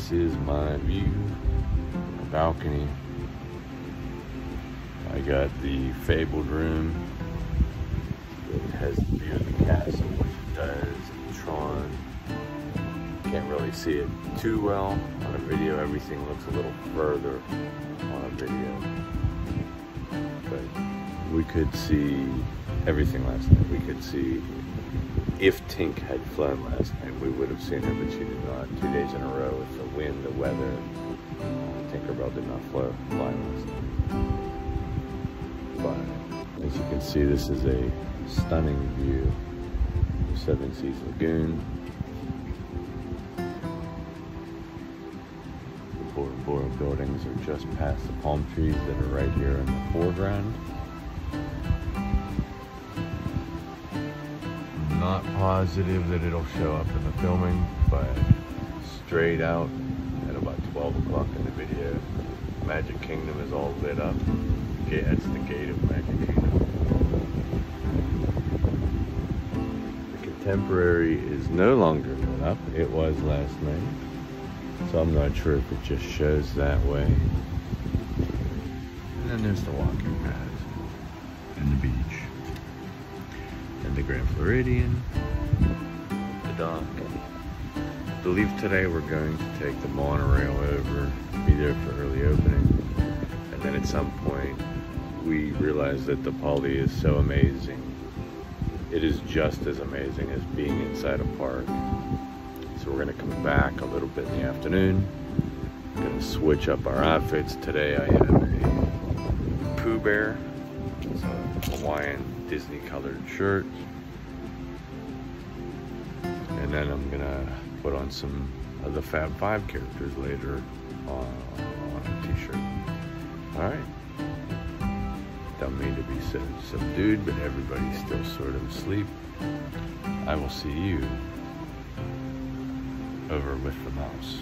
This is my view, my balcony. I got the fabled room. It has the view of the castle, which it does, Tron. Can't really see it too well on a video. Everything looks a little further on a video. But we could see everything last night. We could see, if Tink had flown last night, we would have seen her, but she did not. 2 days in a row with the wind, the weather, Tinkerbell did not fly last night. But as you can see, this is a stunning view of Seven Seas Lagoon, the Port Royal buildings are just past the palm trees that are right here in the foreground. Not positive that it'll show up in the filming, but straight out at about 12 o'clock in the video, Magic Kingdom is all lit up. That's the gate of Magic Kingdom. The Contemporary is no longer lit up. It was last night, so I'm not sure if it just shows that way. And then there's the walking path and the beach. The Grand Floridian, the dock. I believe today we're going to take the monorail over, be there for early opening, and then at some point we realize that the Poly is so amazing. It is just as amazing as being inside a park. So we're going to come back a little bit in the afternoon. We're going to switch up our outfits. Today I have a Pooh Bear, it's a Hawaiian Disney colored shirt, and then I'm gonna put on some of the Fab Five characters later on a t-shirt. Alright, don't mean to be so subdued, but everybody's still sort of asleep. I will see you over with the mouse.